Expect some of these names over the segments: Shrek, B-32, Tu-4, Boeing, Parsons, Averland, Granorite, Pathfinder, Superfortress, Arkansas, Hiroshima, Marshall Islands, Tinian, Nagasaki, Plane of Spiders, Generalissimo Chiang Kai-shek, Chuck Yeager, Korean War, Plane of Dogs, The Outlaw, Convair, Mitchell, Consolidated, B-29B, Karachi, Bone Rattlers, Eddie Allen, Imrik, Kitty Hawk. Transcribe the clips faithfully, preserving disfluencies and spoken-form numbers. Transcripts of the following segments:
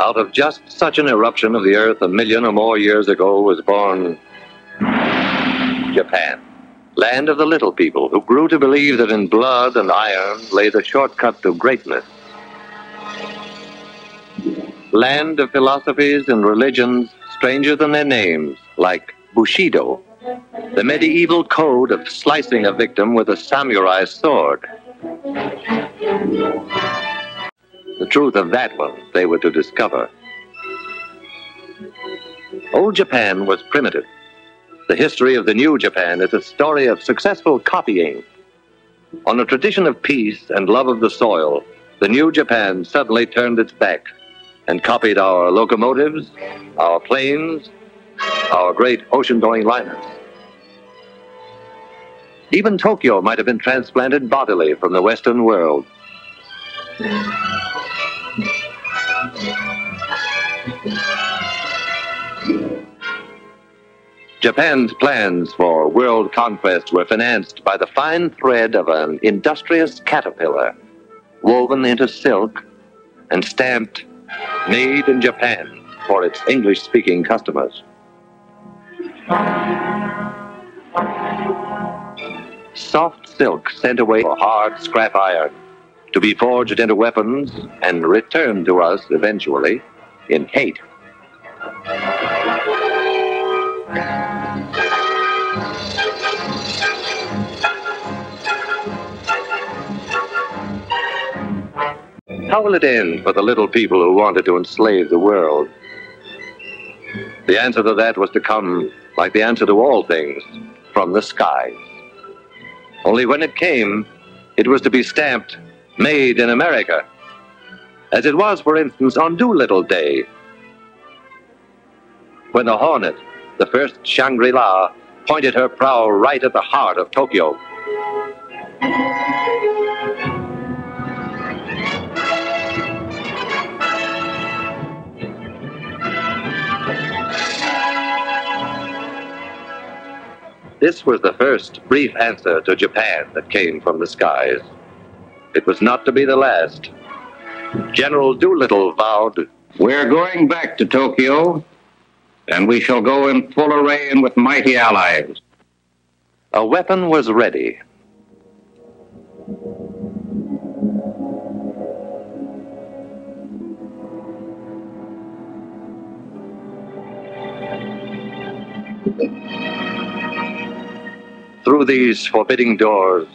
Out of just such an eruption of the earth a million or more years ago was born Japan, land of the little people who grew to believe that in blood and iron lay the shortcut to greatness. Land of philosophies and religions stranger than their names, like Bushido, the medieval code of slicing a victim with a samurai sword. The truth of that one they were to discover. Old Japan was primitive. The history of the new Japan is a story of successful copying. On a tradition of peace and love of the soil, the new Japan suddenly turned its back and copied our locomotives, our planes, our great ocean-going liners. Even Tokyo might have been transplanted bodily from the Western world. Japan's plans for world conquest were financed by the fine thread of an industrious caterpillar, woven into silk and stamped, made in Japan, for its English-speaking customers. Soft silk sent away for hard scrap iron, to be forged into weapons and returned to us eventually in hate. How will it end for the little people who wanted to enslave the world? The answer to that was to come, like the answer to all things, from the skies. Only when it came, it was to be stamped, made in America, as it was, for instance, on Doolittle Day, when the Hornet, the first Shangri-La, pointed her prow right at the heart of Tokyo. This was the first brief answer to Japan that came from the skies. It was not to be the last. General Doolittle vowed, "We're going back to Tokyo, and we shall go in full array and with mighty allies." A weapon was ready. Through these forbidding doors,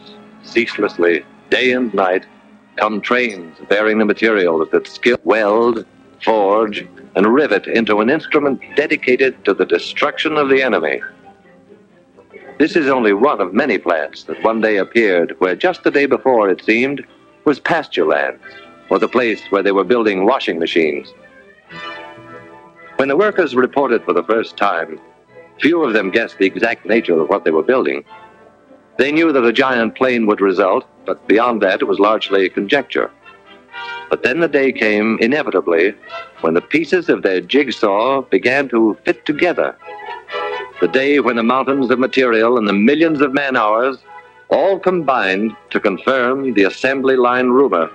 ceaselessly, day and night, come trains bearing the materials that skill weld, forge, and rivet into an instrument dedicated to the destruction of the enemy. This is only one of many plants that one day appeared where just the day before, it seemed, was pasture land, or the place where they were building washing machines. When the workers reported for the first time, few of them guessed the exact nature of what they were building. They knew that a giant plane would result, but beyond that it was largely conjecture. But then the day came, inevitably, when the pieces of their jigsaw began to fit together. The day when the mountains of material and the millions of man-hours all combined to confirm the assembly line rumor,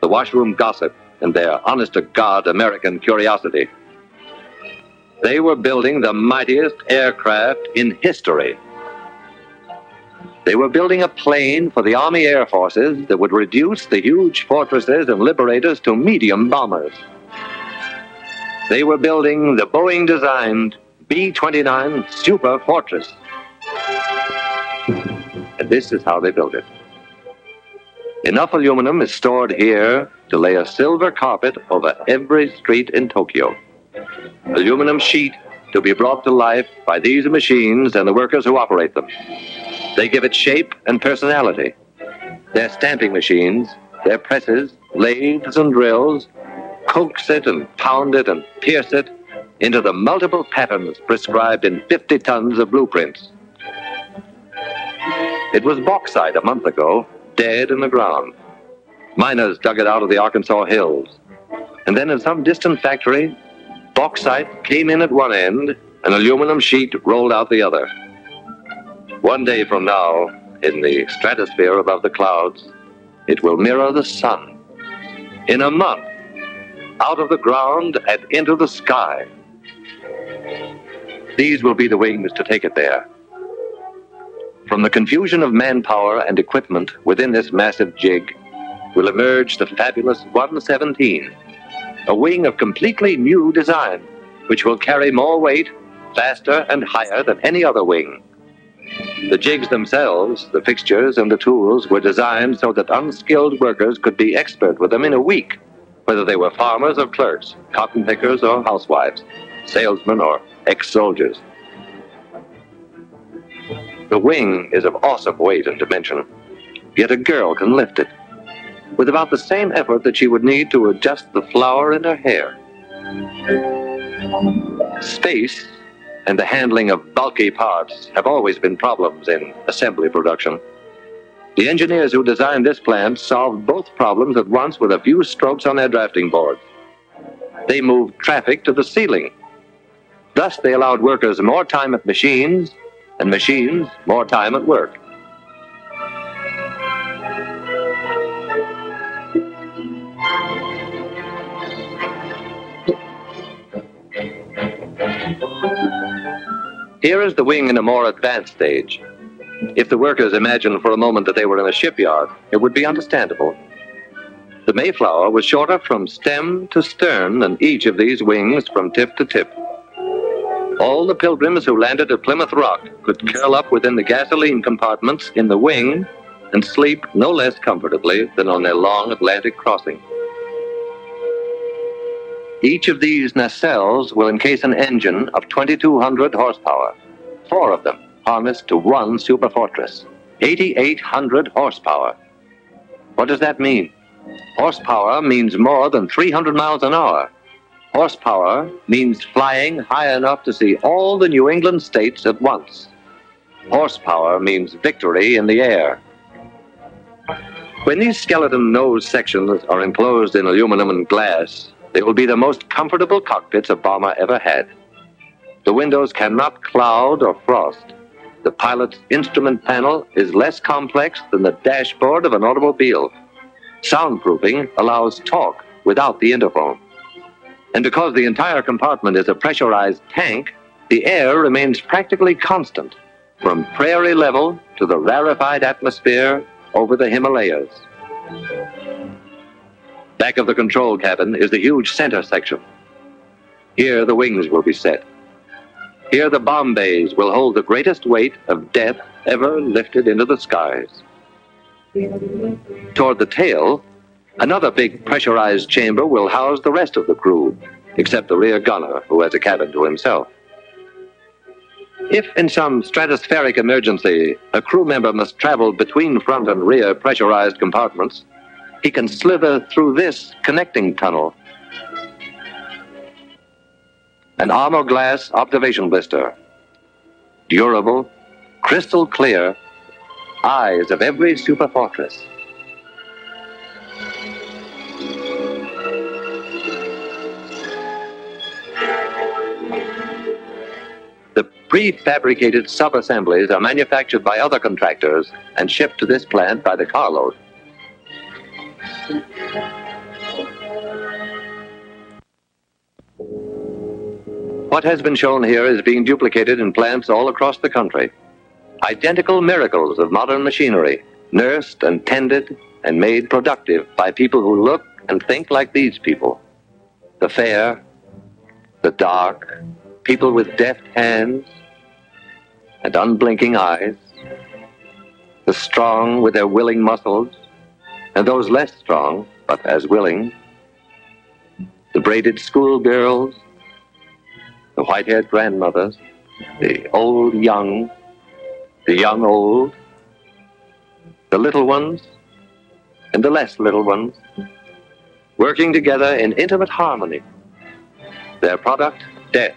the washroom gossip, and their honest-to-God American curiosity. They were building the mightiest aircraft in history. They were building a plane for the Army Air Forces that would reduce the huge fortresses and liberators to medium bombers. They were building the Boeing-designed B twenty-nine Superfortress, and this is how they built it. Enough aluminum is stored here to lay a silver carpet over every street in Tokyo. Aluminum sheet to be brought to life by these machines and the workers who operate them. They give it shape and personality. Their stamping machines, their presses, lathes and drills, coax it and pound it and pierce it into the multiple patterns prescribed in fifty tons of blueprints. It was bauxite a month ago, dead in the ground. Miners dug it out of the Arkansas hills. And then in some distant factory, bauxite came in at one end, an aluminum sheet rolled out the other. One day from now, in the stratosphere above the clouds, it will mirror the sun. In a month, out of the ground and into the sky. These will be the wings to take it there. From the confusion of manpower and equipment within this massive jig will emerge the fabulous one seventeen, a wing of completely new design, which will carry more weight, faster and higher than any other wing. The jigs themselves, the fixtures and the tools, were designed so that unskilled workers could be expert with them in a week, whether they were farmers or clerks, cotton pickers or housewives, salesmen or ex-soldiers. The wing is of awesome weight and dimension, yet a girl can lift it with about the same effort that she would need to adjust the flower in her hair. Space and the handling of bulky parts have always been problems in assembly production. The engineers who designed this plant solved both problems at once with a few strokes on their drafting boards. They moved traffic to the ceiling. Thus they allowed workers more time at machines, and machines more time at work. Here is the wing in a more advanced stage. If the workers imagined for a moment that they were in a shipyard, it would be understandable. The Mayflower was shorter from stem to stern than each of these wings from tip to tip. All the pilgrims who landed at Plymouth Rock could curl up within the gasoline compartments in the wing and sleep no less comfortably than on their long Atlantic crossing. Each of these nacelles will encase an engine of twenty-two hundred horsepower, four of them harnessed to one Superfortress, eighty-eight hundred horsepower. What does that mean? Horsepower means more than three hundred miles an hour. Horsepower means flying high enough to see all the New England states at once. Horsepower means victory in the air. When these skeleton nose sections are enclosed in aluminum and glass, they will be the most comfortable cockpits a bomber ever had. The windows cannot cloud or frost. The pilot's instrument panel is less complex than the dashboard of an automobile. Soundproofing allows talk without the interphone. And because the entire compartment is a pressurized tank, the air remains practically constant, from prairie level to the rarefied atmosphere over the Himalayas. Back of the control cabin is the huge center section. Here the wings will be set. Here the bomb bays will hold the greatest weight of death ever lifted into the skies. Toward the tail, another big pressurized chamber will house the rest of the crew, except the rear gunner, who has a cabin to himself. If in some stratospheric emergency, a crew member must travel between front and rear pressurized compartments, he can slither through this connecting tunnel. An armor glass observation blister. Durable, crystal clear, eyes of every Superfortress. The prefabricated sub-assemblies are manufactured by other contractors and shipped to this plant by the carload. What has been shown here is being duplicated in plants all across the country. Identical miracles of modern machinery, nursed and tended and made productive by people who look and think like these people. The fair, the dark, people with deft hands and unblinking eyes. the strong with their willing muscles, and those less strong, but as willing, the braided schoolgirls, the white-haired grandmothers, the old young, the young old, the little ones, and the less little ones, working together in intimate harmony. Their product, death.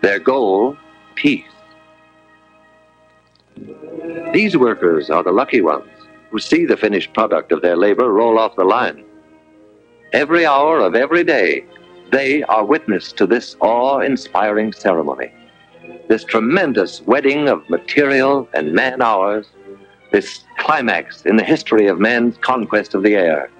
Their goal, peace. These workers are the lucky ones who see the finished product of their labor roll off the line. Every hour of every day, they are witness to this awe-inspiring ceremony, this tremendous wedding of material and man-hours, this climax in the history of man's conquest of the air.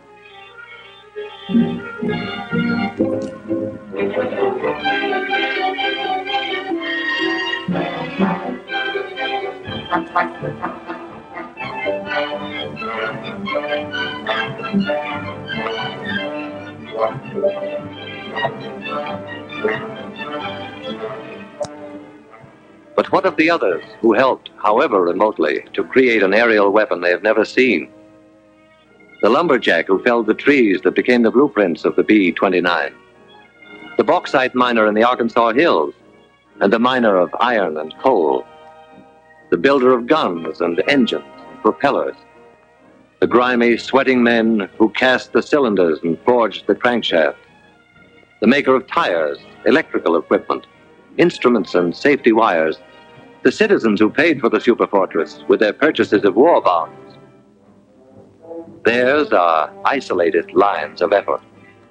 But what of the others who helped, however remotely, to create an aerial weapon they have never seen? The lumberjack who felled the trees that became the blueprints of the B twenty-nine, the bauxite miner in the Arkansas hills, and the miner of iron and coal, the builder of guns and engines and propellers, the grimy, sweating men who cast the cylinders and forged the crankshaft, the maker of tires, electrical equipment, instruments and safety wires, the citizens who paid for the Superfortress with their purchases of war bonds. Theirs are isolated lines of effort,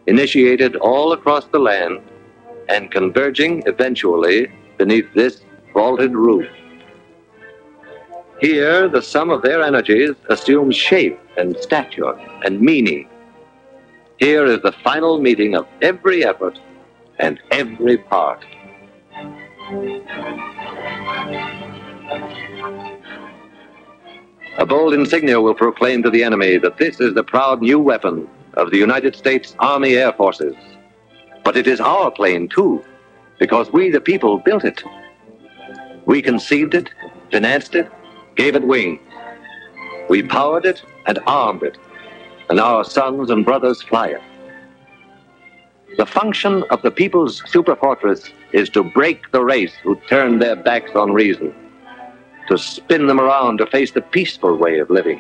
initiated all across the land and converging eventually beneath this vaulted roof. Here, the sum of their energies assumes shape and stature and meaning. Here is the final meeting of every effort and every part. A bold insignia will proclaim to the enemy that this is the proud new weapon of the United States Army Air Forces. But it is our plane, too, because we, the people, built it. We conceived it, financed it, gave it wings. We powered it and armed it, and our sons and brothers fly it. The function of the people's superfortress is to break the race who turn their backs on reason, to spin them around to face the peaceful way of living.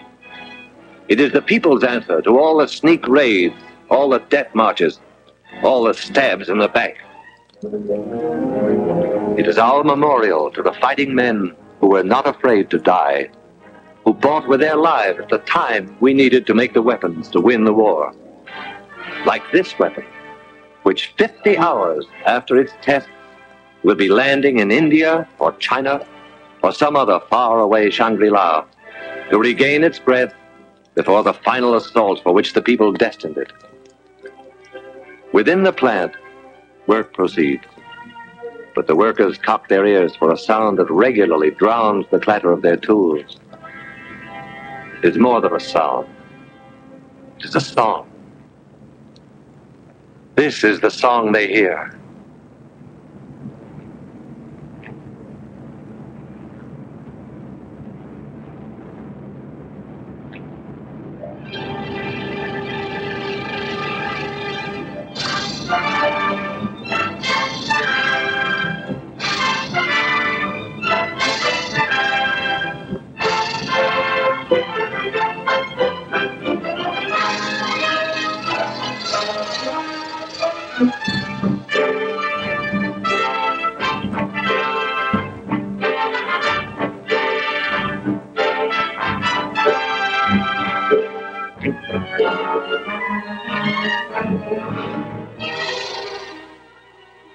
It is the people's answer to all the sneak raids, all the death marches, all the stabs in the back. It is our memorial to the fighting men who were not afraid to die, who bought with their lives the time we needed to make the weapons to win the war. Like this weapon, which fifty hours after its test will be landing in India or China or some other faraway Shangri-La to regain its breath before the final assault for which the people destined it. Within the plant, work proceeds, but the workers cock their ears for a sound that regularly drowns the clatter of their tools. It is more than a sound. It is a song. This is the song they hear.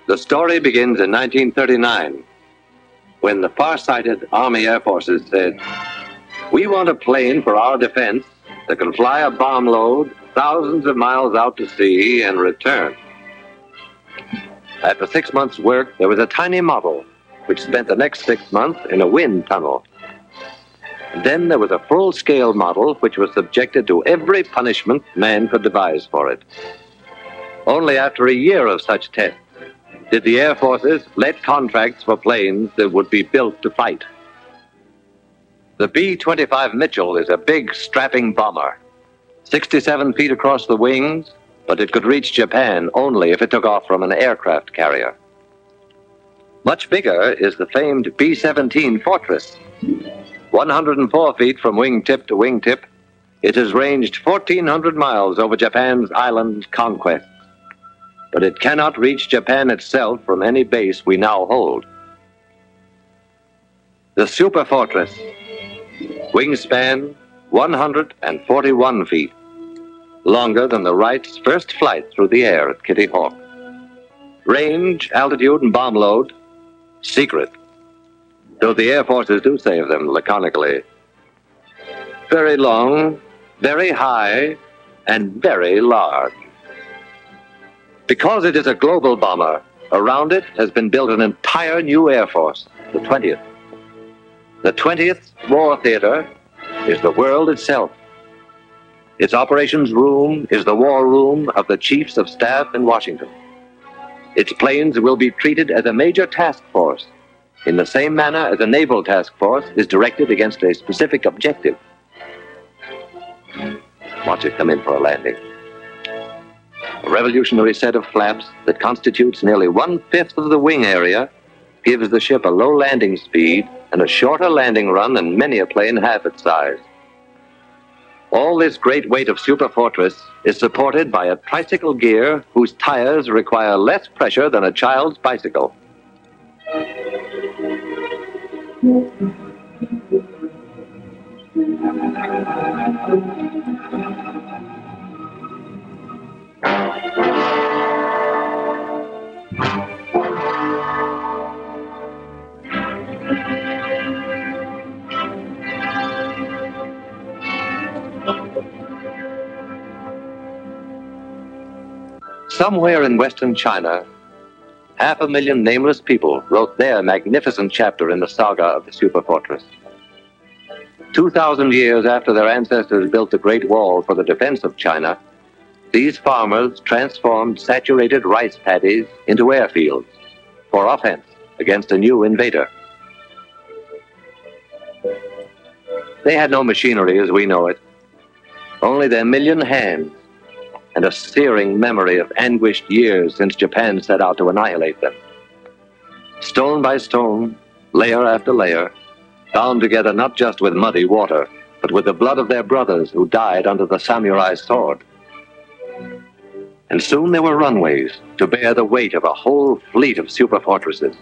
The story begins in nineteen thirty-nine, when the far-sighted Army Air Forces said, "We want a plane for our defense that can fly a bomb load thousands of miles out to sea and return." After six months' work, there was a tiny model, which spent the next six months in a wind tunnel. And then there was a full-scale model, which was subjected to every punishment man could devise for it. Only after a year of such tests did the Air Forces let contracts for planes that would be built to fight. The B twenty-five Mitchell is a big, strapping bomber. sixty-seven feet across the wings, but it could reach Japan only if it took off from an aircraft carrier. Much bigger is the famed B seventeen Fortress. one hundred four feet from wingtip to wingtip, it has ranged fourteen hundred miles over Japan's island conquest. But it cannot reach Japan itself from any base we now hold. The Superfortress, wingspan one hundred forty-one feet, longer than the Wright's first flight through the air at Kitty Hawk. Range, altitude, and bomb load, secret, though the air forces do save them laconically. Very long, very high, and very large. Because it is a global bomber, around it has been built an entire new air force, the twentieth. The twentieth War Theater is the world itself. Its operations room is the war room of the Chiefs of Staff in Washington. Its planes will be treated as a major task force in the same manner as a naval task force is directed against a specific objective. Watch it come in for a landing. A revolutionary set of flaps that constitutes nearly one-fifth of the wing area gives the ship a low landing speed and a shorter landing run than many a plane half its size. All this great weight of Superfortress is supported by a tricycle gear whose tires require less pressure than a child's bicycle. Somewhere in Western China, half a million nameless people wrote their magnificent chapter in the saga of the Superfortress. Two thousand years after their ancestors built the Great Wall for the defense of China, these farmers transformed saturated rice paddies into airfields for offense against a new invader. They had no machinery as we know it, only their million hands and a searing memory of anguished years since Japan set out to annihilate them. Stone by stone, layer after layer, bound together not just with muddy water, but with the blood of their brothers who died under the samurai's sword. And soon there were runways to bear the weight of a whole fleet of superfortresses.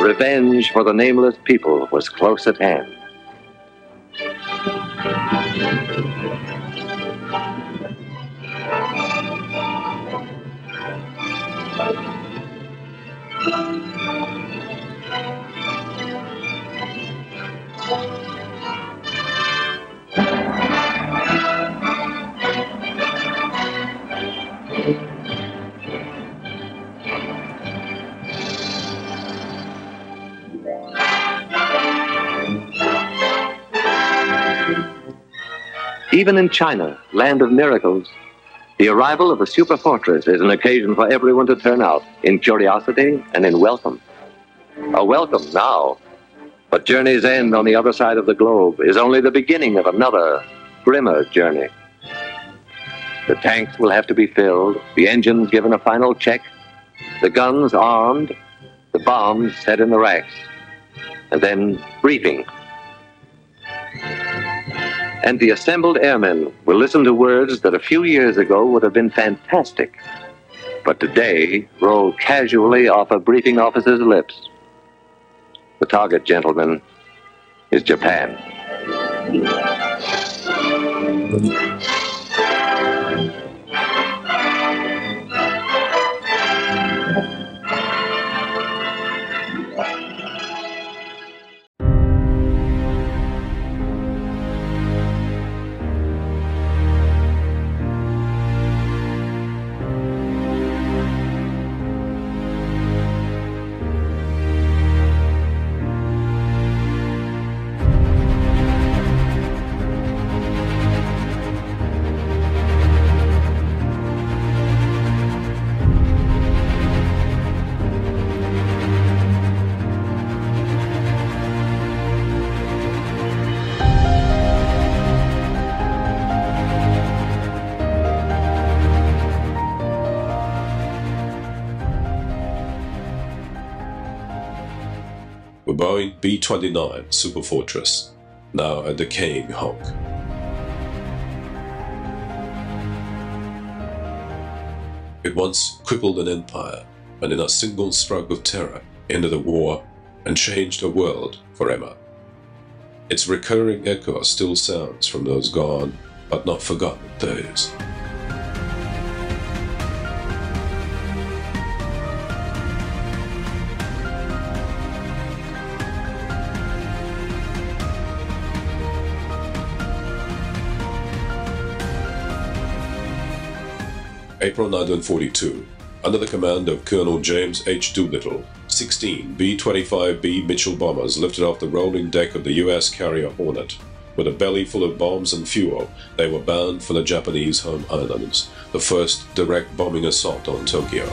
Revenge for the nameless people was close at hand. Even in China, land of miracles, the arrival of a superfortress is an occasion for everyone to turn out in curiosity and in welcome. A welcome now, but journey's end on the other side of the globe is only the beginning of another, grimmer journey. The tanks will have to be filled, the engines given a final check, the guns armed, the bombs set in the racks, and then briefing. And the assembled airmen will listen to words that a few years ago would have been fantastic, but today roll casually off a briefing officer's lips. The target, gentlemen, is Japan. were Boeing B twenty-nine Superfortress, now a decaying hulk. It once crippled an empire, and in a single stroke of terror ended a war and changed a world forever. Its recurring echo still sounds from those gone but not forgotten days. April nineteen forty-two, under the command of Colonel James H. Doolittle, sixteen B twenty-five B Mitchell bombers lifted off the rolling deck of the U S carrier Hornet. With a belly full of bombs and fuel, they were bound for the Japanese home islands, the first direct bombing assault on Tokyo.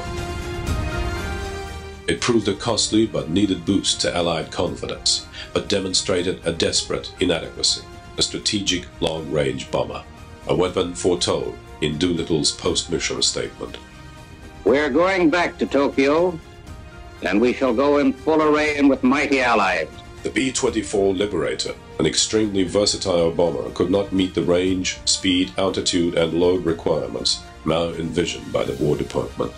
It proved a costly but needed boost to Allied confidence, but demonstrated a desperate inadequacy, a strategic long-range bomber, a weapon foretold in Doolittle's post-mission statement. "We're going back to Tokyo, and we shall go in full array and with mighty allies." The B twenty-four Liberator, an extremely versatile bomber, could not meet the range, speed, altitude, and load requirements now envisioned by the War Department.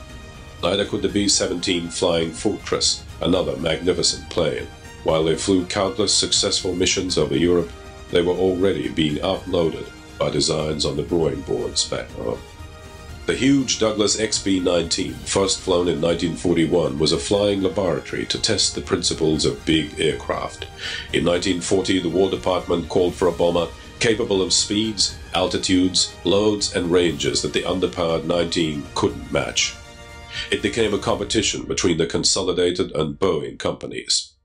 Neither could the B seventeen Flying Fortress, another magnificent plane. While they flew countless successful missions over Europe, they were already being outloaded by designs on the drawing boards back home. The huge Douglas X B nineteen, first flown in nineteen forty-one, was a flying laboratory to test the principles of big aircraft. In nineteen forty, the War Department called for a bomber capable of speeds, altitudes, loads, and ranges that the underpowered nineteen couldn't match. It became a competition between the Consolidated and Boeing companies.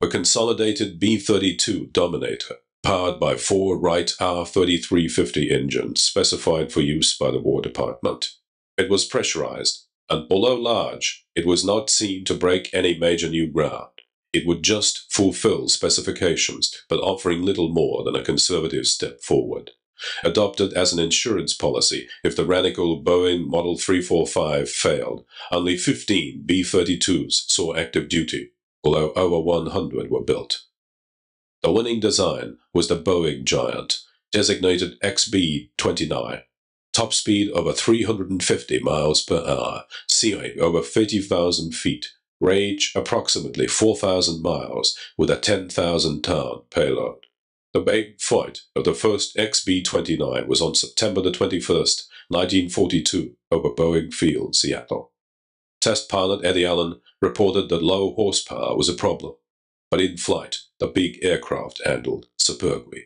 The Consolidated B thirty-two Dominator, powered by four Wright R thirty-three fifty engines specified for use by the War Department. It was pressurized, and although large, it was not seen to break any major new ground. It would just fulfill specifications, but offering little more than a conservative step forward. Adopted as an insurance policy if the radical Boeing Model three forty-five failed, only fifteen B thirty-twos saw active duty, although over one hundred were built. The winning design was the Boeing Giant, designated X B twenty-nine, top speed over three hundred fifty miles per hour, ceiling over thirty thousand feet, range approximately four thousand miles, with a ten thousand ton payload. The main flight of the first X B twenty-nine was on September the twenty-first, nineteen forty-two, over Boeing Field, Seattle. Test pilot Eddie Allen reported that low horsepower was a problem, but in flight, the big aircraft handled superbly.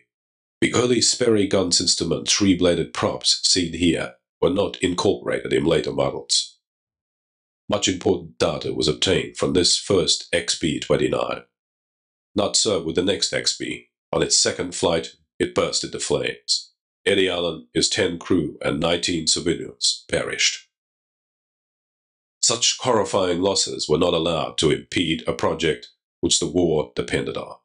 The early Sperry guns instrument three-bladed props seen here were not incorporated in later models. Much important data was obtained from this first X B twenty-nine. Not so with the next X B. On its second flight, it burst into flames. Eddie Allen, his ten crew, and nineteen civilians perished. Such horrifying losses were not allowed to impede a project which the war depended on.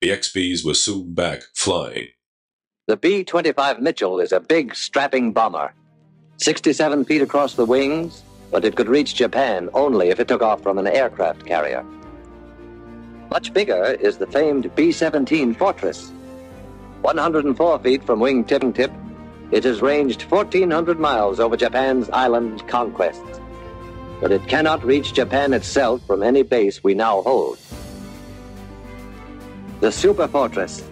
The X Bs were soon back flying. The B twenty-five Mitchell is a big, strapping bomber, sixty-seven feet across the wings, but it could reach Japan only if it took off from an aircraft carrier. Much bigger is the famed B seventeen Fortress. one hundred four feet from wing tip-tip, it has ranged fourteen hundred miles over Japan's island conquests, but it cannot reach Japan itself from any base we now hold. The Superfortress,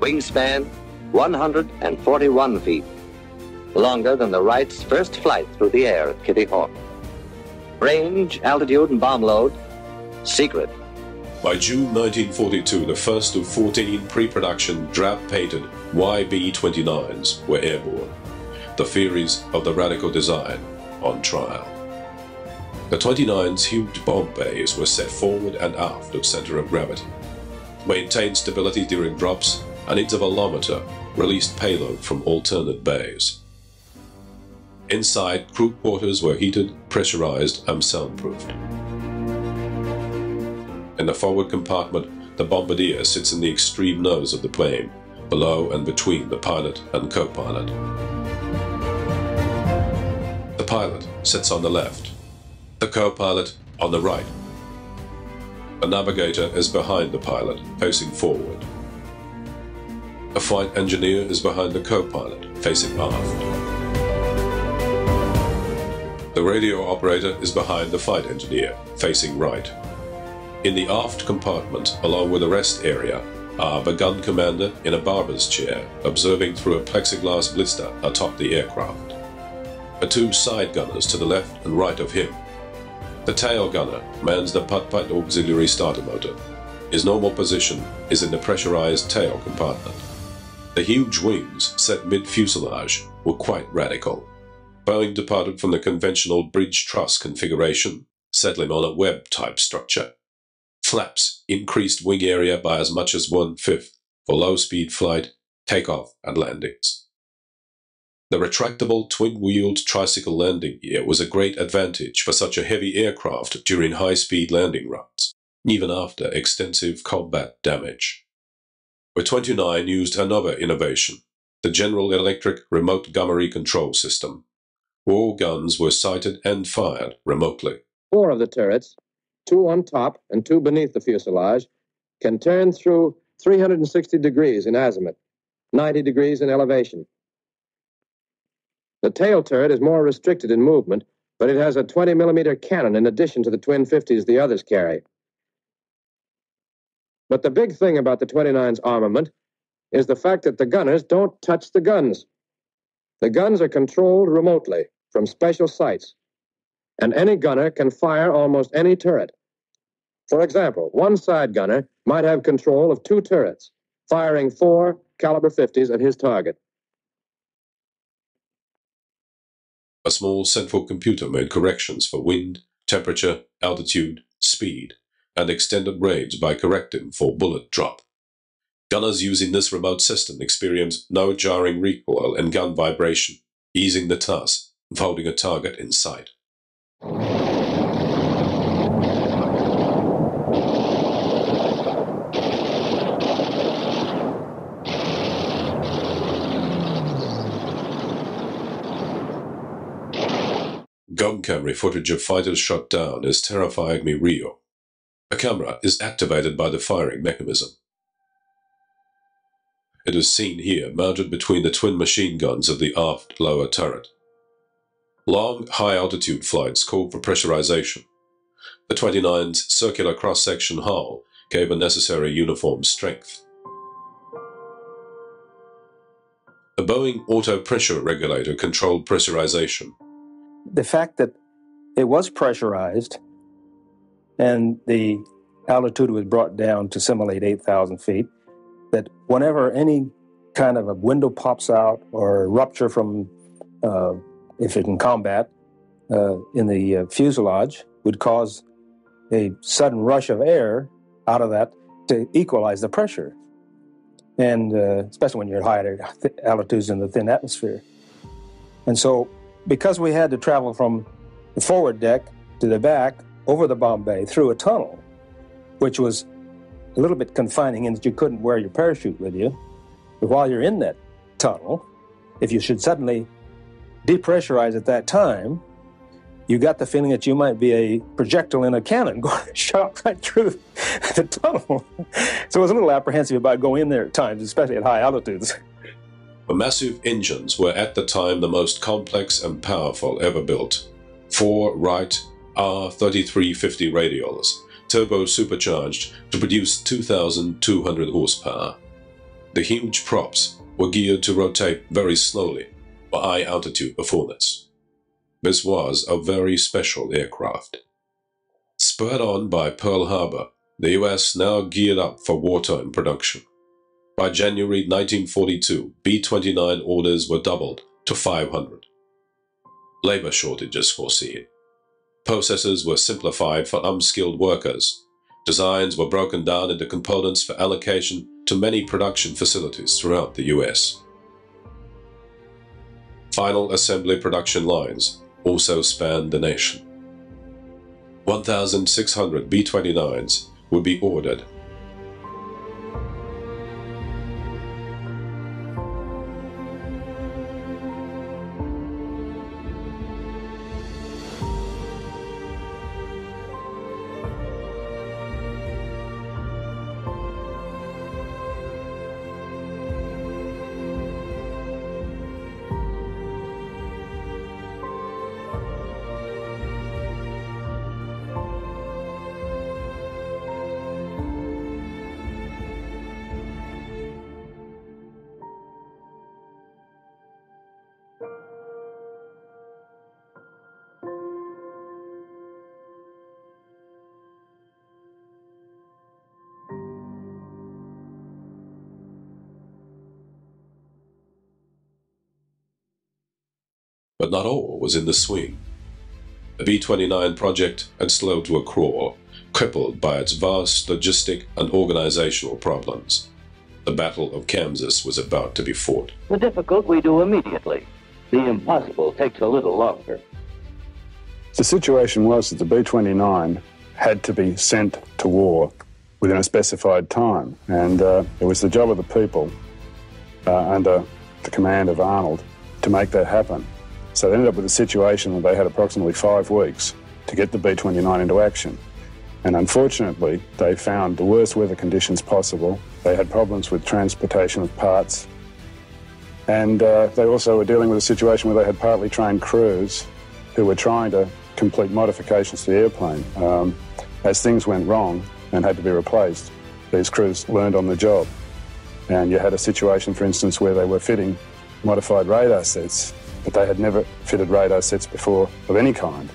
wingspan one hundred forty-one feet, longer than the Wright's first flight through the air at Kitty Hawk. Range, altitude, and bomb load, secret. By June nineteen forty-two, the first of fourteen pre-production drab-painted Y B twenty-nines were airborne. The theories of the radical design on trial. The twenty-nine's huge bomb bays were set forward and aft of center of gravity. Maintained stability during drops, an intervalometer released payload from alternate bays. Inside, crew quarters were heated, pressurized, and soundproofed. In the forward compartment, the bombardier sits in the extreme nose of the plane, below and between the pilot and co-pilot. The pilot sits on the left, the co-pilot on the right. A navigator is behind the pilot, facing forward. A flight engineer is behind the co-pilot, facing aft. The radio operator is behind the flight engineer, facing right. In the aft compartment, along with a rest area, are the gun commander in a barber's chair, observing through a plexiglass blister atop the aircraft. The two side gunners to the left and right of him. The tail gunner mans the putt-putt auxiliary starter motor. His normal position is in the pressurized tail compartment. The huge wings set mid-fuselage were quite radical. Boeing departed from the conventional bridge truss configuration, settling on a web-type structure. Flaps increased wing area by as much as one-fifth for low-speed flight, takeoff, and landings. The retractable twin-wheeled tricycle landing gear was a great advantage for such a heavy aircraft during high-speed landing runs, even after extensive combat damage. B twenty-nine used another innovation, the General Electric Remote Gunnery Control System. All guns were sighted and fired remotely. Four of the turrets, two on top and two beneath the fuselage, can turn through three hundred sixty degrees in azimuth, ninety degrees in elevation. The tail turret is more restricted in movement, but it has a twenty millimeter cannon in addition to the twin fifties the others carry. But the big thing about the twenty-nine's armament is the fact that the gunners don't touch the guns. The guns are controlled remotely from special sites, and any gunner can fire almost any turret. For example, one side gunner might have control of two turrets, firing four caliber fifties at his target. A small central computer made corrections for wind, temperature, altitude, speed, and extended range by correcting for bullet drop. Gunners using this remote system experience no jarring recoil and gun vibration, easing the task of holding a target in sight. Gun camera footage of fighters shot down is terrifying me real. A camera is activated by the firing mechanism. It is seen here mounted between the twin machine guns of the aft lower turret. Long, high-altitude flights called for pressurization. The twenty-nine's circular cross-section hull gave a necessary uniform strength. A Boeing auto-pressure regulator controlled pressurization. The fact that it was pressurized and the altitude was brought down to simulate eight thousand feet, that whenever any kind of a window pops out or a rupture from uh, if it in combat, uh, in the uh, fuselage, would cause a sudden rush of air out of that to equalize the pressure, and uh, especially when you're at higher altitudes in the thin atmosphere. And so, because we had to travel from the forward deck to the back, over the bomb bay, through a tunnel, which was a little bit confining in that you couldn't wear your parachute with you, but while you're in that tunnel, if you should suddenly depressurize at that time, you got the feeling that you might be a projectile in a cannon going shot right through the tunnel. So I was a little apprehensive about going in there at times, especially at high altitudes. The massive engines were at the time the most complex and powerful ever built. Four Wright R thirty-three fifty radials, turbo supercharged to produce two thousand two hundred horsepower. The huge props were geared to rotate very slowly, high-altitude performance. This was a very special aircraft. Spurred on by Pearl Harbor, the U S now geared up for wartime production. By January nineteen forty-two, B twenty-nine orders were doubled to five hundred. Labor shortages foreseen. Processes were simplified for unskilled workers. Designs were broken down into components for allocation to many production facilities throughout the U S Final assembly production lines also spanned the nation. one thousand six hundred B twenty-nines would be ordered. but not all was in the swing. The B twenty-nine project had slowed to a crawl, crippled by its vast logistic and organizational problems. The Battle of Kansas was about to be fought. The difficult we do immediately. The impossible takes a little longer. The situation was that the B twenty-nine had to be sent to war within a specified time, and uh, it was the job of the people uh, under the command of Arnold to make that happen. So they ended up with a situation where they had approximately five weeks to get the B twenty-nine into action. And unfortunately, they found the worst weather conditions possible. They had problems with transportation of parts. And uh, they also were dealing with a situation where they had partly trained crews who were trying to complete modifications to the airplane. Um, as things went wrong and had to be replaced, these crews learned on the job. And you had a situation, for instance, where they were fitting modified radar sets, but they had never fitted radar sets before of any kind.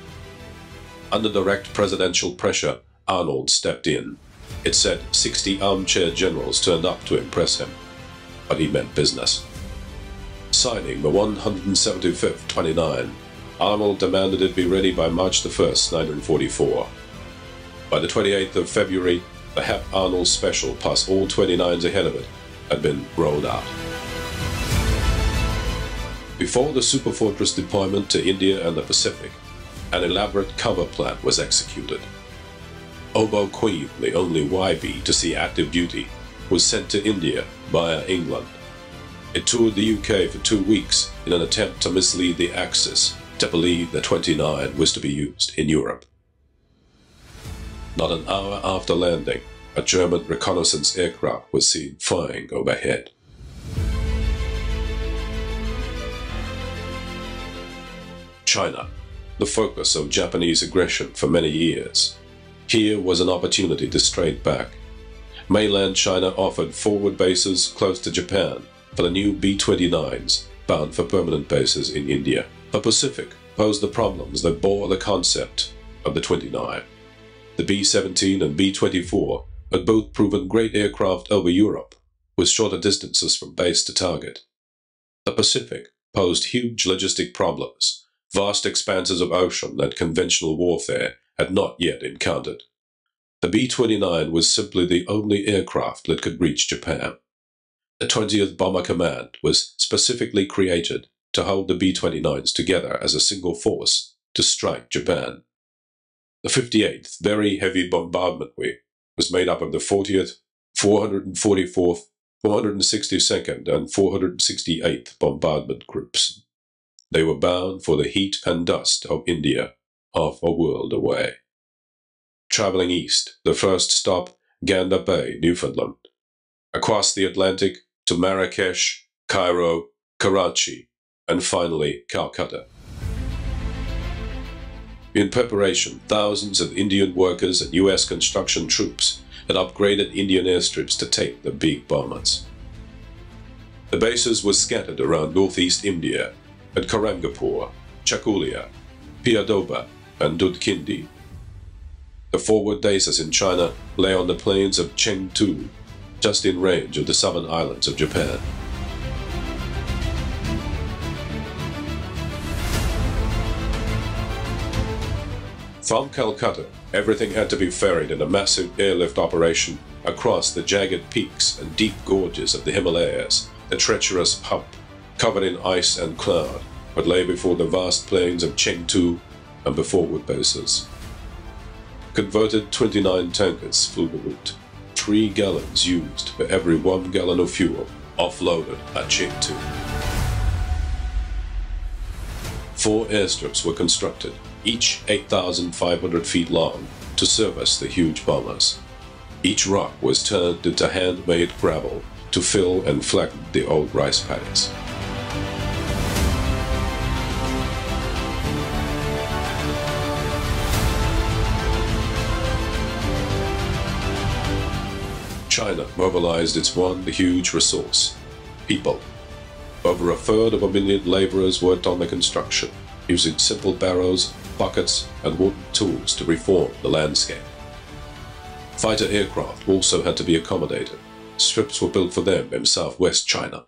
Under direct presidential pressure, Arnold stepped in. It said sixty armchair generals turned up to impress him, but he meant business. Signing the one hundred seventy-fifth twenty-nine, Arnold demanded it be ready by March the first, nineteen forty-four. By the twenty-eighth of February, the Hap Arnold Special, plus all twenty-nines ahead of it, had been rolled out. Before the Superfortress deployment to India and the Pacific, an elaborate cover plan was executed. Oboe Queen, the only Y B to see active duty, was sent to India via England. It toured the U K for two weeks in an attempt to mislead the Axis to believe the twenty-nine was to be used in Europe. Not an hour after landing, a German reconnaissance aircraft was seen flying overhead. China, the focus of Japanese aggression for many years. Here was an opportunity to strike back. Mainland China offered forward bases close to Japan for the new B twenty-nines, bound for permanent bases in India. The Pacific posed the problems that bore the concept of the twenty-nine. The B seventeen and B twenty-four had both proven great aircraft over Europe, with shorter distances from base to target. The Pacific posed huge logistic problems, vast expanses of ocean that conventional warfare had not yet encountered. The B twenty-nine was simply the only aircraft that could reach Japan. The twentieth Bomber Command was specifically created to hold the B twenty-nines together as a single force to strike Japan. The fifty-eighth Very Heavy Bombardment Wing was made up of the fortieth, four hundred forty-fourth, four hundred sixty-second and four hundred sixty-eighth bombardment groups. They were bound for the heat and dust of India, half a world away. Traveling east, the first stop, Gander Bay, Newfoundland. Across the Atlantic to Marrakesh, Cairo, Karachi, and finally Calcutta. In preparation, thousands of Indian workers and U S construction troops had upgraded Indian airstrips to take the big bombers. The bases were scattered around northeast India at Karangapur, Chakulia, Piadoba and Dudkindi. The forward bases in China lay on the plains of Chengdu, just in range of the southern islands of Japan. From Calcutta, everything had to be ferried in a massive airlift operation across the jagged peaks and deep gorges of the Himalayas, the treacherous hump, covered in ice and cloud, but lay before the vast plains of Chengdu and the forward bases. Converted twenty-nine tankers flew the route, three gallons used for every one gallon of fuel offloaded at Chengdu. Four airstrips were constructed, each eight thousand five hundred feet long, to service the huge bombers. Each rock was turned into handmade gravel to fill and flatten the old rice paddies. China mobilized its one huge resource, people. Over a third of a million laborers worked on the construction, using simple barrows, buckets, and wooden tools to reform the landscape. Fighter aircraft also had to be accommodated. Strips were built for them in southwest China.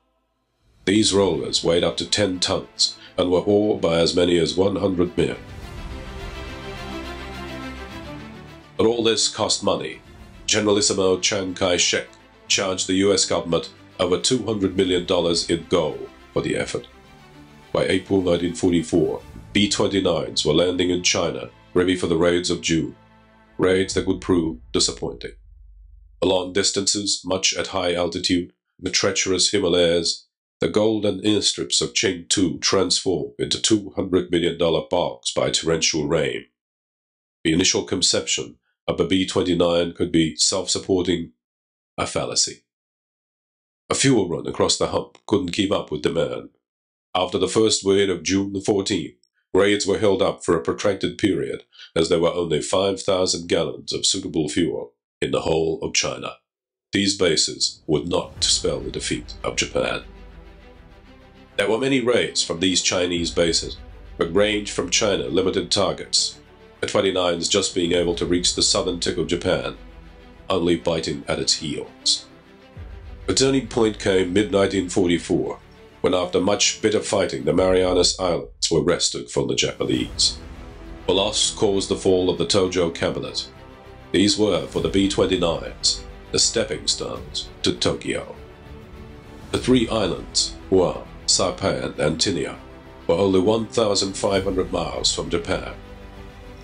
These rollers weighed up to ten tons and were all by as many as one hundred men. But all this cost money. Generalissimo Chiang Kai-shek charged the U S government over two hundred million dollars in gold for the effort. By April nineteen forty-four, B twenty-nines were landing in China, ready for the raids of June, raids that would prove disappointing. The long distances, much at high altitude, the treacherous Himalayas, the golden airstrips of Chengdu transformed into two hundred million dollar bogs by torrential rain. The initial conception of a B twenty-nine could be self-supporting, a fallacy. A fuel run across the hump couldn't keep up with demand. After the first raid of June the fourteenth, raids were held up for a protracted period as there were only five thousand gallons of suitable fuel in the whole of China. These bases would not spell the defeat of Japan. There were many raids from these Chinese bases, but range from China limited targets, the twenty-nines just being able to reach the southern tip of Japan, only biting at its heels. The turning point came mid nineteen forty-four, when after much bitter fighting the Marianas Islands were wrested from the Japanese. The loss caused the fall of the Tojo cabinet. These were, for the B twenty-nines, the stepping stones to Tokyo. The three islands, Guam, Saipan and Tinian, were only one thousand five hundred miles from Japan.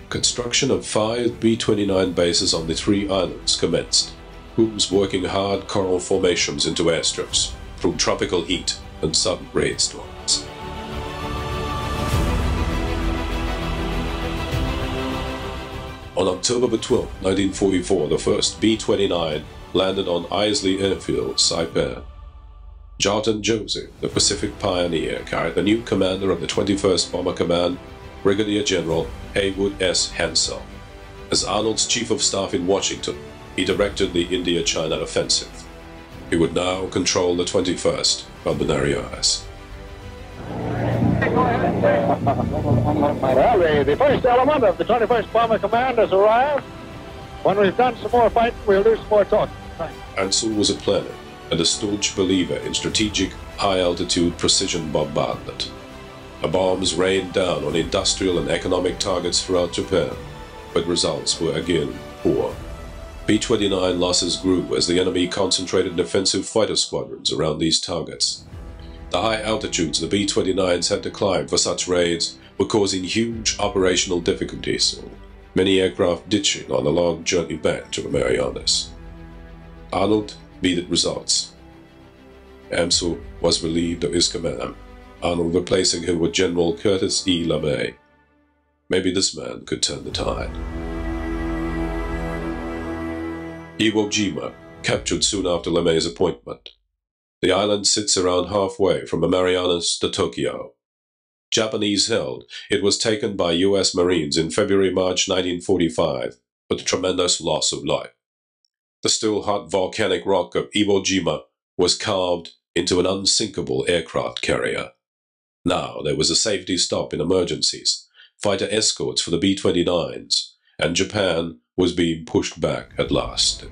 Construction of five B twenty-nine bases on the three islands commenced, crews working hard coral formations into airstrips through tropical heat and sudden rainstorms. On October twelfth, nineteen forty-four, the first B twenty-nine landed on Isley Airfield, Saipan. Jarton Joseph, the Pacific pioneer, carried the new commander of the twenty-first Bomber Command, Brigadier General Haywood S. Hansell. As Arnold's Chief of Staff in Washington, he directed the India-China offensive. He would now control the twenty-first of the Marianas. Well, the first element of the twenty-first Bomber Command has arrived. When we've done some more fighting, we'll do some more talking. Ansel was a planner and a staunch believer in strategic, high-altitude precision bombardment. The bombs rained down on industrial and economic targets throughout Japan, but results were again poor. B twenty-nine losses grew as the enemy concentrated offensive fighter squadrons around these targets. The high altitudes the B twenty-nines had to climb for such raids were causing huge operational difficulties, many aircraft ditching on the long journey back to the Marianas. Arnold needed results. Amsel was relieved of his command, Arnold replacing him with General Curtis E. LeMay. Maybe this man could turn the tide. Iwo Jima, captured soon after LeMay's appointment. The island sits around halfway from the Marianas to Tokyo. Japanese held, it was taken by U S Marines in February March nineteen forty-five with a tremendous loss of life. The still hot volcanic rock of Iwo Jima was carved into an unsinkable aircraft carrier. Now there was a safety stop in emergencies, fighter escorts for the B twenty-nines, and Japan was being pushed back at last.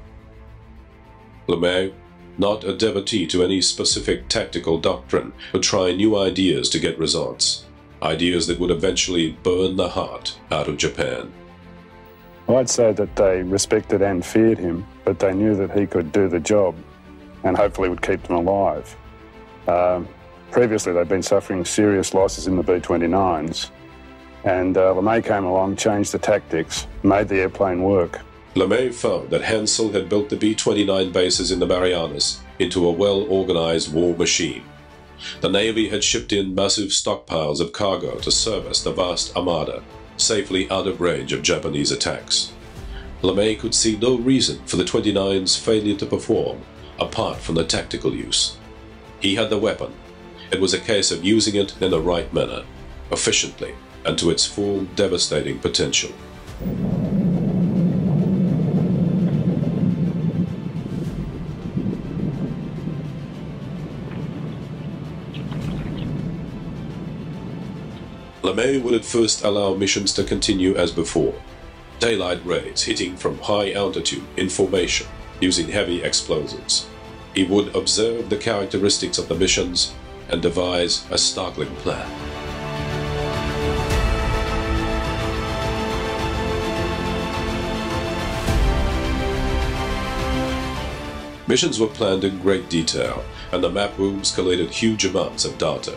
LeMay, not a devotee to any specific tactical doctrine, would try new ideas to get results, ideas that would eventually burn the heart out of Japan. I'd say that they respected and feared him, but they knew that he could do the job and hopefully would keep them alive. Uh, previously, they'd been suffering serious losses in the B twenty-nines. And uh, LeMay came along, changed the tactics, made the airplane work. LeMay found that Hansell had built the B twenty-nine bases in the Marianas into a well-organized war machine. The Navy had shipped in massive stockpiles of cargo to service the vast armada, safely out of range of Japanese attacks. LeMay could see no reason for the twenty-nine's failure to perform, apart from the tactical use. He had the weapon. It was a case of using it in the right manner, efficiently, and to its full devastating potential. LeMay would at first allow missions to continue as before, daylight raids hitting from high altitude in formation using heavy explosives. He would observe the characteristics of the missions and devise a startling plan. Missions were planned in great detail, and the map rooms collated huge amounts of data.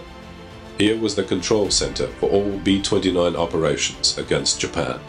Here was the control center for all B twenty-nine operations against Japan.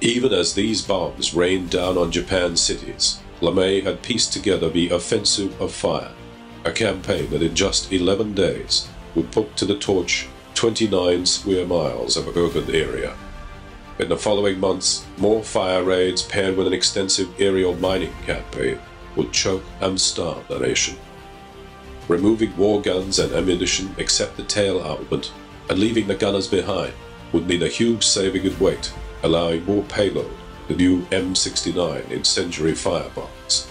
Even as these bombs rained down on Japan's cities, LeMay had pieced together the Offensive of Fire, a campaign that in just eleven days would put to the torch twenty-nine square miles of urban area. In the following months, more fire raids paired with an extensive aerial mining campaign would choke and starve the nation. Removing war guns and ammunition except the tail outward and leaving the gunners behind would mean a huge saving in weight, allowing more payload, the new M sixty-nine incendiary firebombs.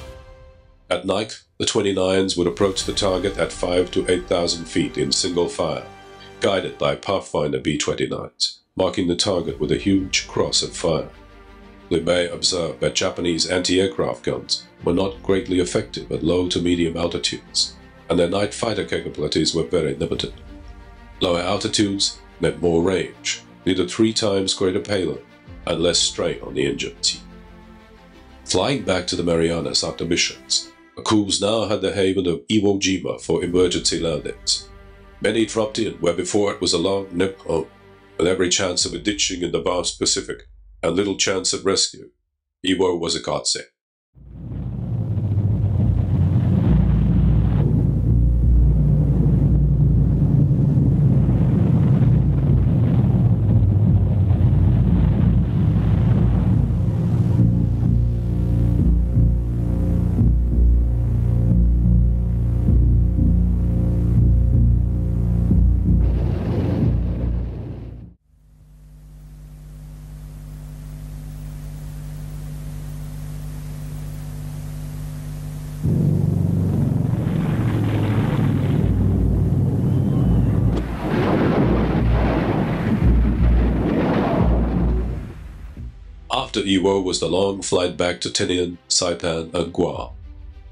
At night, the twenty-nines would approach the target at five to eight thousand feet in single file, guided by Pathfinder B twenty-nines, marking the target with a huge cross of fire. LeMay observed that Japanese anti-aircraft guns were not greatly effective at low to medium altitudes, and their night fighter capabilities were very limited. Lower altitudes meant more range, needed three times greater payload, and less strain on the engines. Flying back to the Marianas after missions, the crews now had the haven of Iwo Jima for emergency landings. Many dropped in where before it was a long nip home, with every chance of a ditching in the vast Pacific and little chance of rescue. Iwo was a godsend. After Iwo was the long flight back to Tinian, Saipan, and Guam. Tinian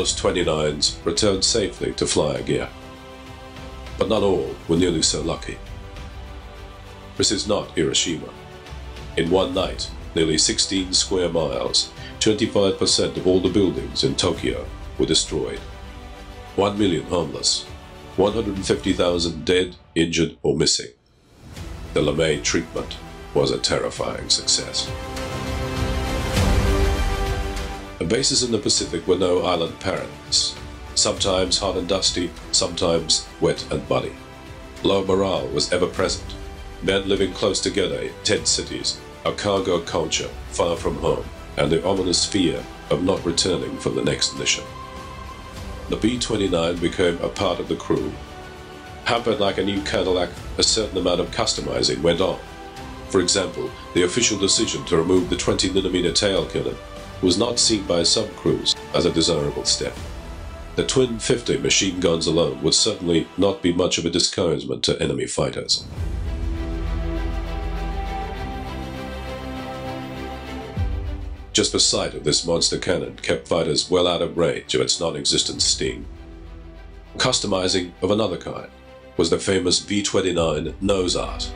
those twenty-nines returned safely to flying gear. But not all were nearly so lucky. This is not Hiroshima. In one night, nearly sixteen square miles, twenty-five percent of all the buildings in Tokyo were destroyed. One million harmless, one hundred fifty thousand dead, injured, or missing. The LeMay treatment was a terrifying success. The bases in the Pacific were no island paradise, sometimes hot and dusty, sometimes wet and muddy. Low morale was ever present, men living close together in tent cities, a cargo culture far from home, and the ominous fear of not returning from the next mission. The B twenty-nine became a part of the crew. Hampered like a new Cadillac, a certain amount of customizing went on. For example, the official decision to remove the twenty millimeter tail cannon was not seen by some crews as a desirable step. The twin fifty machine guns alone would certainly not be much of a discouragement to enemy fighters. Just the sight of this monster cannon kept fighters well out of range of its non-existent sting. Customizing of another kind was the famous B twenty-nine nose art.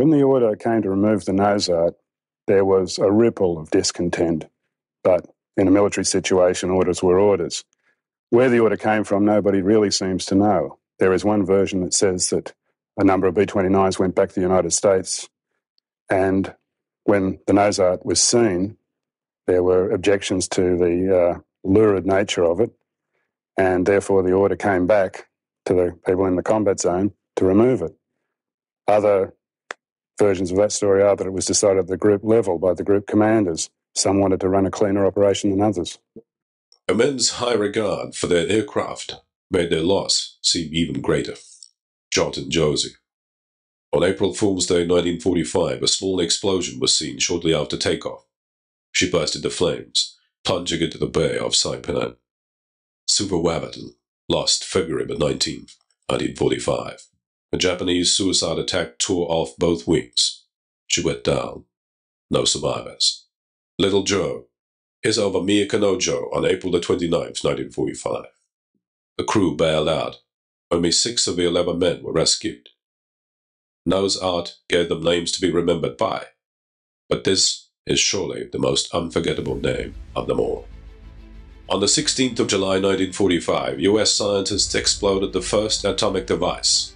When the order came to remove the nose art, there was a ripple of discontent. But in a military situation, orders were orders. Where the order came from, nobody really seems to know. There is one version that says that a number of B twenty-nines went back to the United States, and when the nose art was seen, there were objections to the uh, lurid nature of it, and therefore the order came back to the people in the combat zone to remove it. Other versions of that story are that it was decided at the group level by the group commanders. Some wanted to run a cleaner operation than others. The men's high regard for their aircraft made their loss seem even greater. Jot and Josie. On April Fool's Day nineteen forty-five, a small explosion was seen shortly after takeoff. She burst into flames, plunging into the bay off Saipan. Superfortress lost February nineteenth, nineteen forty-five. A Japanese suicide attack tore off both wings. She went down. No survivors. Little Joe is over Miyakinojo on April the twenty-ninth, nineteen forty-five. The crew bailed out. Only six of the eleven men were rescued. Nose art gave them names to be remembered by, but this is surely the most unforgettable name of them all. On the sixteenth of July nineteen forty-five, U S scientists exploded the first atomic device.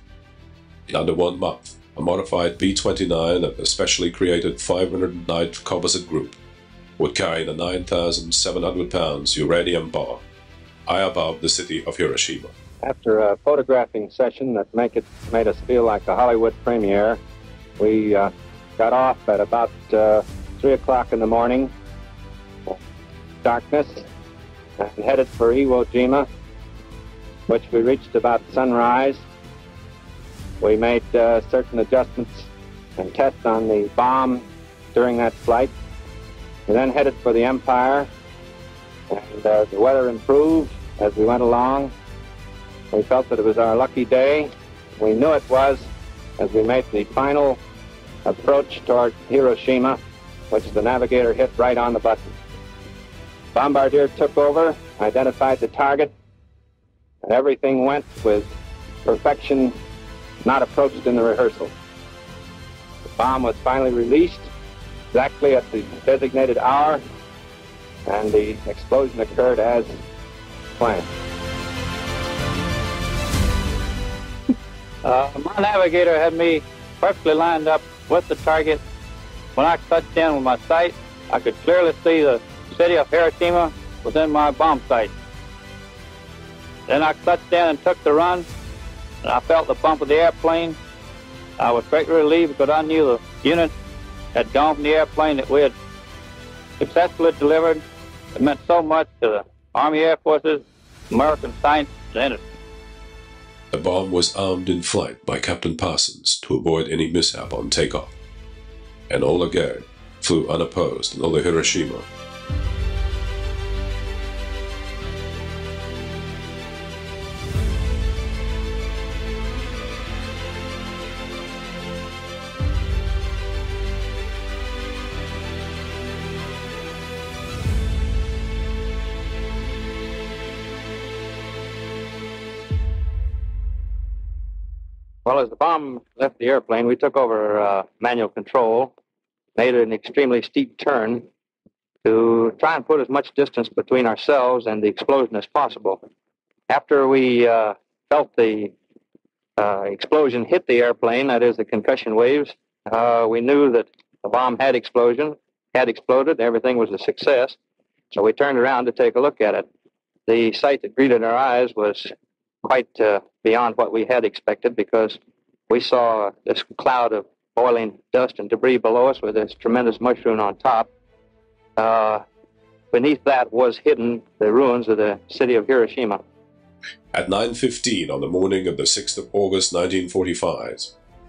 In under one month, a modified B twenty-nine of the specially created five hundred ninth Composite Group would carry the nine thousand seven hundred pounds uranium bomb high above the city of Hiroshima. After a photographing session that make it, made us feel like a Hollywood premiere, we uh, got off at about uh, three o'clock in the morning, darkness, and headed for Iwo Jima, which we reached about sunrise. We made uh, certain adjustments and tests on the bomb during that flight. We then headed for the Empire, and uh, the weather improved as we went along. We felt that it was our lucky day. We knew it was as we made the final approach toward Hiroshima, which the navigator hit right on the button. Bombardier took over, identified the target, and everything went with perfection not approached in the rehearsal. The bomb was finally released exactly at the designated hour, and the explosion occurred as planned. Uh, my navigator had me perfectly lined up with the target. When I touched down with my sight, I could clearly see the city of Hiroshima within my bomb sight. Then I touched down and took the run. And I felt the bump of the airplane. I was greatly relieved because I knew the unit had gone from the airplane that we had successfully delivered. It meant so much to the Army Air Forces, American science, and industry. The bomb was armed in flight by Captain Parsons to avoid any mishap on takeoff, and all again flew unopposed over Hiroshima. Well, as the bomb left the airplane, we took over uh, manual control, made an extremely steep turn to try and put as much distance between ourselves and the explosion as possible. After we uh, felt the uh, explosion hit the airplane, that is, the concussion waves, uh, we knew that the bomb had explosion, had exploded, everything was a success, so we turned around to take a look at it. The sight that greeted our eyes was quite uh, beyond what we had expected, because we saw this cloud of boiling dust and debris below us with this tremendous mushroom on top. Uh, beneath that was hidden the ruins of the city of Hiroshima. At nine fifteen on the morning of the sixth of August nineteen forty-five,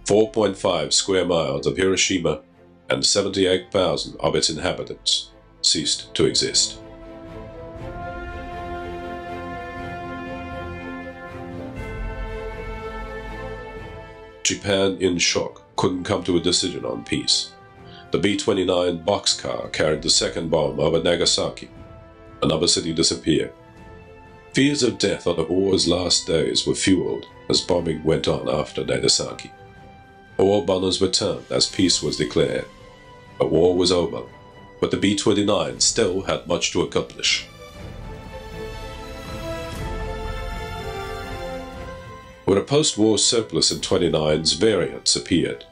four point five square miles of Hiroshima and seventy-eight thousand of its inhabitants ceased to exist. Japan, in shock, couldn't come to a decision on peace. The B twenty-nine boxcar carried the second bomb over Nagasaki. Another city disappeared. Fears of death on the war's last days were fueled as bombing went on after Nagasaki. All bombers returned as peace was declared. The war was over, but the B twenty-nine still had much to accomplish. With a post-war surplus in twenty-nines, variants appeared.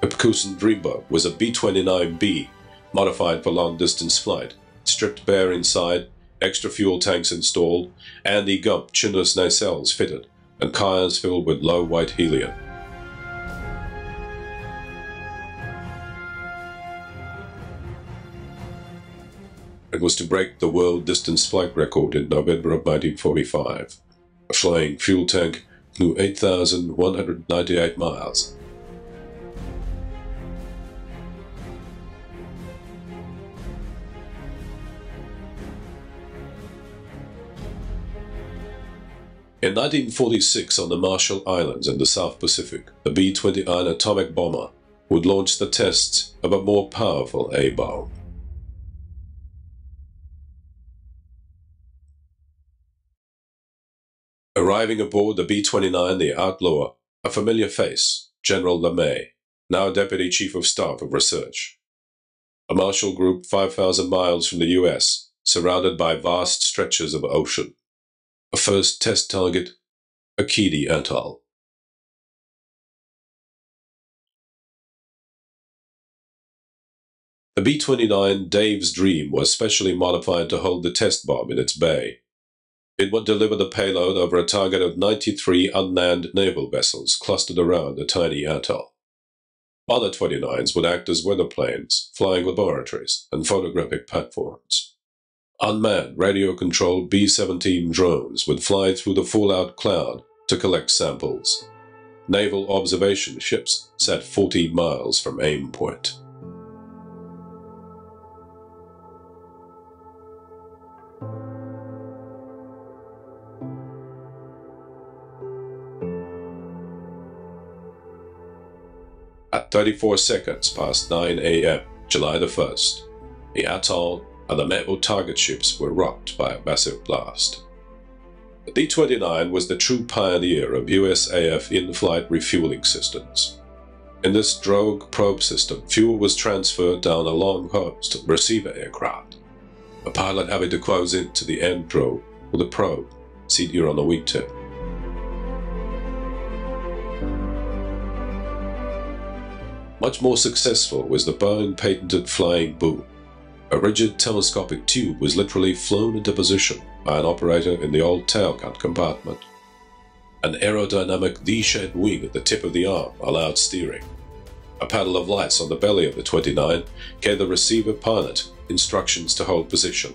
The Pekusan Dreamboat was a B twenty-nine B, modified for long-distance flight, stripped bare inside, extra fuel tanks installed, anti-Gump chinless nacelles fitted, and cars filled with low white helium. It was to break the world distance flight record in November of nineteen forty-five. A flying fuel tank flew eight thousand one hundred ninety-eight miles. In nineteen forty-six, on the Marshall Islands in the South Pacific, the B twenty-nine atomic bomber would launch the tests of a more powerful A-bomb. Arriving aboard the B twenty-nine, the Outlaw, a familiar face, General LeMay, now Deputy Chief of Staff of Research. A Marshall Group five thousand miles from the U S, surrounded by vast stretches of ocean. A first test target, Akiti Atoll. The B twenty-nine Dave's Dream was specially modified to hold the test bomb in its bay. It would deliver the payload over a target of ninety-three unmanned naval vessels clustered around the tiny atoll. Other twenty-nines would act as weather planes, flying laboratories, and photographic platforms. Unmanned radio-controlled B seventeen drones would fly through the fallout cloud to collect samples. Naval observation ships sat forty miles from aim point. At thirty-four seconds past nine A M, July the first, the atoll and the metal target ships were rocked by a massive blast. The B twenty-nine was the true pioneer of U S A F in-flight refueling systems. In this drogue probe system, fuel was transferred down a long hose to the receiver aircraft, the pilot having to close into the end drogue with a probe, seen here on the wingtip. Much more successful was the Boeing patented flying boom. A rigid telescopic tube was literally flown into position by an operator in the old tailcut compartment. An aerodynamic D-shaped wing at the tip of the arm allowed steering. A paddle of lights on the belly of the twenty-nine gave the receiver pilot instructions to hold position.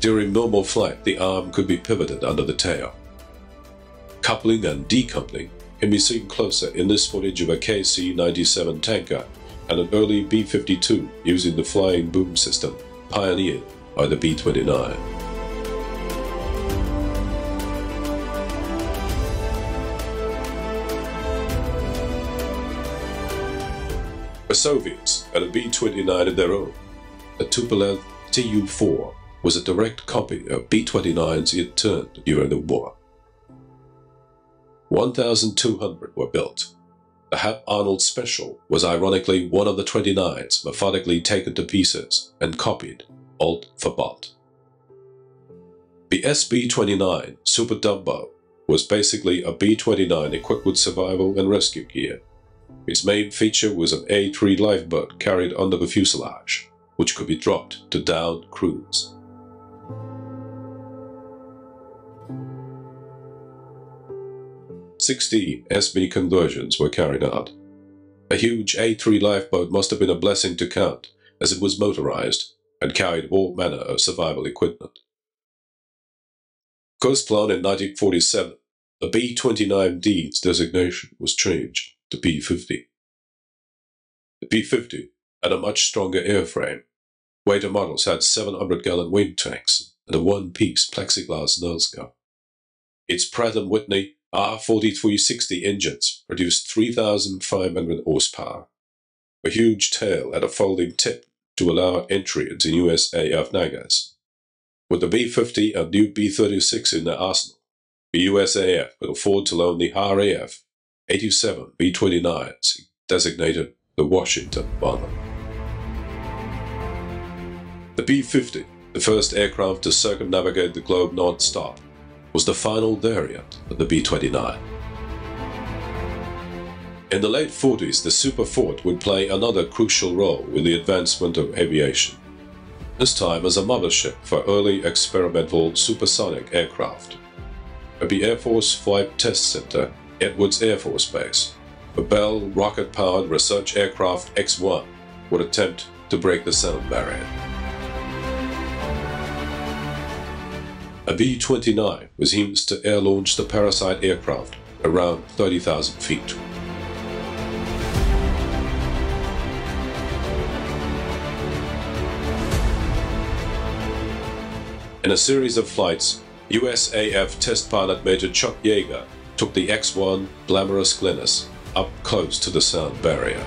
During normal flight, the arm could be pivoted under the tail. Coupling and decoupling can be seen closer in this footage of a K C ninety-seven tanker and an early B fifty-two using the flying boom system pioneered by the B twenty-nine. The Soviets had a B twenty-nine of their own. The Tupolev T U four was a direct copy of B twenty-nines it turned during the war. one thousand two hundred were built. The Hap Arnold Special was ironically one of the twenty-nines methodically taken to pieces and copied, bolt for bolt. The S B twenty-nine Super Dumbo was basically a B twenty-nine equipped with survival and rescue gear. Its main feature was an A three lifeboat carried under the fuselage, which could be dropped to downed crews. sixteen S B conversions were carried out. A huge A three lifeboat must have been a blessing to count, as it was motorized and carried all manner of survival equipment. First flown in nineteen forty-seven, the B twenty-nine D's designation was changed to B fifty. The B fifty had a much stronger airframe. Later models had seven hundred gallon wing tanks and a one-piece plexiglass nose cone. Its Pratt and Whitney R forty-three sixty engines produced three thousand five hundred horsepower. A huge tail had a folding tip to allow entry into U S A F Nagas. With the B fifty and new B thirty-six in their arsenal, the U S A F could afford to loan the R A F eighty-seven B twenty-nines, designated the Washington bomber. The B fifty, the first aircraft to circumnavigate the globe non-stop, was the final variant of the B twenty-nine. In the late forties, the Superfort would play another crucial role in the advancement of aviation, this time as a mothership for early experimental supersonic aircraft. At the Air Force Flight Test Center, Edwards Air Force Base, the Bell rocket-powered research aircraft X one would attempt to break the sound barrier. A B twenty-nine was used to air-launch the parasite aircraft around thirty thousand feet. In a series of flights, U S A F test pilot Major Chuck Yeager took the X one Glamorous Glennis up close to the sound barrier.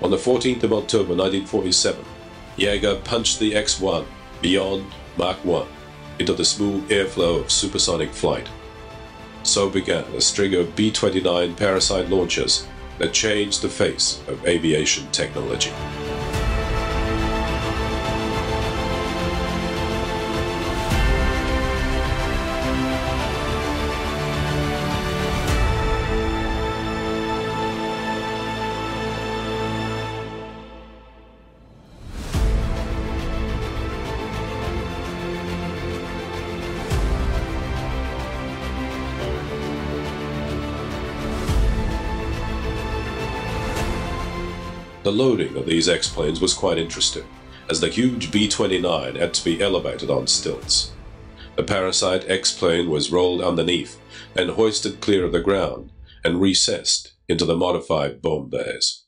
On the fourteenth of October nineteen forty-seven, Yeager punched the X one beyond Mach one into the smooth airflow of supersonic flight. So began a string of B twenty-nine parasite launches that changed the face of aviation technology. The loading of these X-planes was quite interesting, as the huge B twenty-nine had to be elevated on stilts. The parasite X-plane was rolled underneath and hoisted clear of the ground and recessed into the modified bomb bays.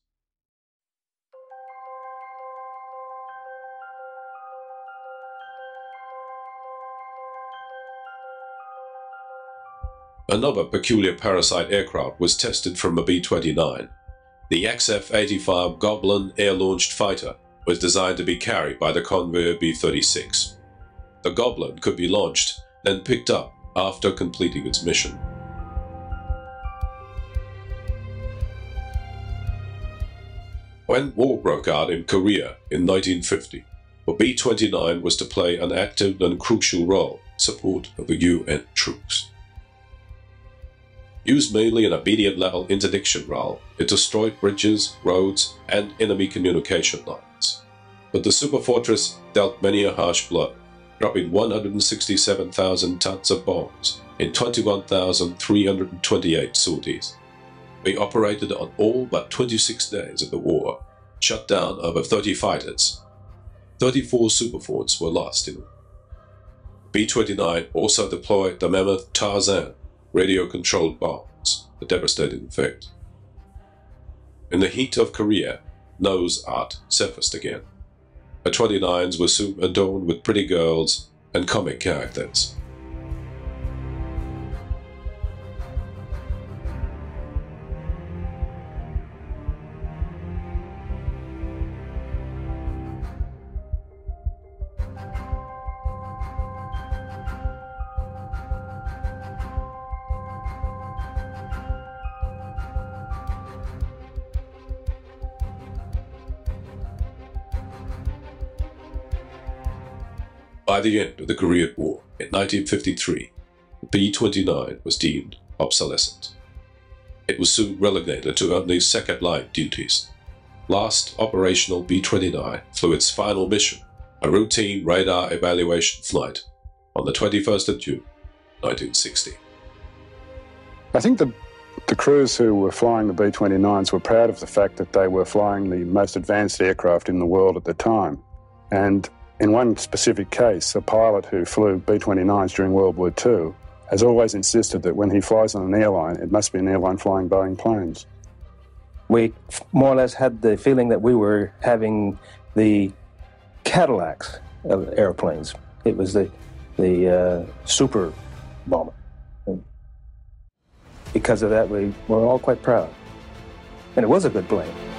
Another peculiar parasite aircraft was tested from a B twenty-nine. The X F eighty-five Goblin air-launched fighter was designed to be carried by the Convair B thirty-six. The Goblin could be launched, then picked up after completing its mission. When war broke out in Korea in nineteen fifty, the B twenty-nine was to play an active and crucial role in support of the U N troops. Used mainly in a medium-level interdiction role, it destroyed bridges, roads, and enemy communication lines. But the Superfortress dealt many a harsh blow, dropping one hundred sixty-seven thousand tons of bombs in twenty-one thousand three hundred twenty-eight sorties. They operated on all but twenty-six days of the war, shut down over thirty fighters. thirty-four Superforts were lost in it. B twenty-nine also deployed the mammoth Tarzan radio-controlled bombs, a devastating effect. In the heat of Korea, nose art surfaced again. Her twenty-nines were soon adorned with pretty girls and comic characters. By the end of the Korean War in nineteen fifty-three, the B twenty-nine was deemed obsolescent. It was soon relegated to only second-line duties. Last operational B twenty-nine flew its final mission, a routine radar evaluation flight, on the twenty-first of June nineteen sixty. I think the, the crews who were flying the B twenty-nines were proud of the fact that they were flying the most advanced aircraft in the world at the time. And in one specific case, a pilot who flew B twenty-nines during World War Two has always insisted that when he flies on an airline, it must be an airline flying Boeing planes. We more or less had the feeling that we were having the Cadillacs of airplanes. It was the, the uh, super bomber. And because of that, we were all quite proud. And it was a good plane.